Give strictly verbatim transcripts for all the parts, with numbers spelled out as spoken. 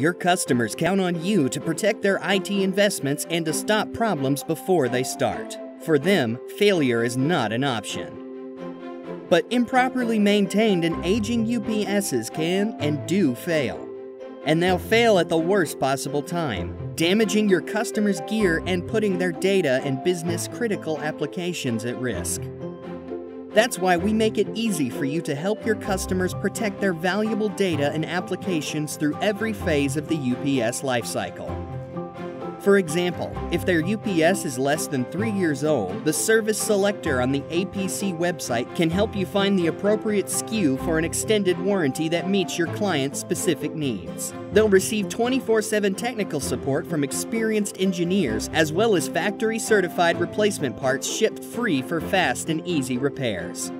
Your customers count on you to protect their I T investments and to stop problems before they start. For them, failure is not an option. But improperly maintained and aging U P Ss can and do fail. And they'll fail at the worst possible time, damaging your customers' gear and putting their data and business-critical applications at risk. That's why we make it easy for you to help your customers protect their valuable data and applications through every phase of the U P S lifecycle. For example, if their U P S is less than three years old, the service selector on the A P C website can help you find the appropriate S K U for an extended warranty that meets your client's specific needs. They'll receive twenty-four seven technical support from experienced engineers, as well as factory-certified replacement parts shipped free for fast and easy repairs.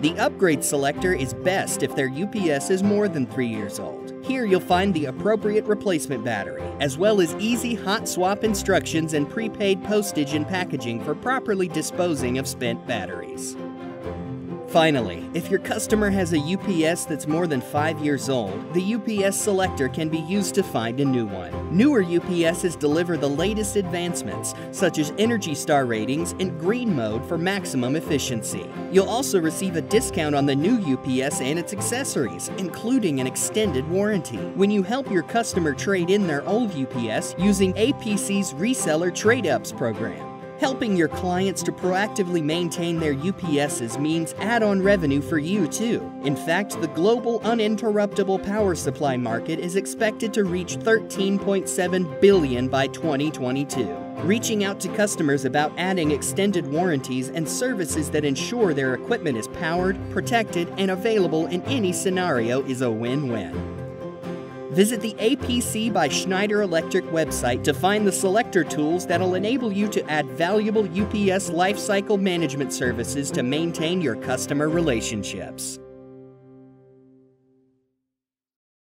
The upgrade selector is best if their U P S is more than three years old. Here you'll find the appropriate replacement battery, as well as easy hot swap instructions and prepaid postage and packaging for properly disposing of spent batteries. Finally, if your customer has a U P S that's more than five years old, the U P S selector can be used to find a new one. Newer U P Ss deliver the latest advancements, such as Energy Star ratings and green mode for maximum efficiency. You'll also receive a discount on the new U P S and its accessories, including an extended warranty, when you help your customer trade in their old U P S using A P C's Reseller Trade Ups program. Helping your clients to proactively maintain their U P Ss means add-on revenue for you, too. In fact, the global uninterruptible power supply market is expected to reach thirteen point seven billion dollars by twenty twenty-two. Reaching out to customers about adding extended warranties and services that ensure their equipment is powered, protected, and available in any scenario is a win-win. Visit the A P C by Schneider Electric website to find the selector tools that'll enable you to add valuable U P S lifecycle management services to maintain your customer relationships.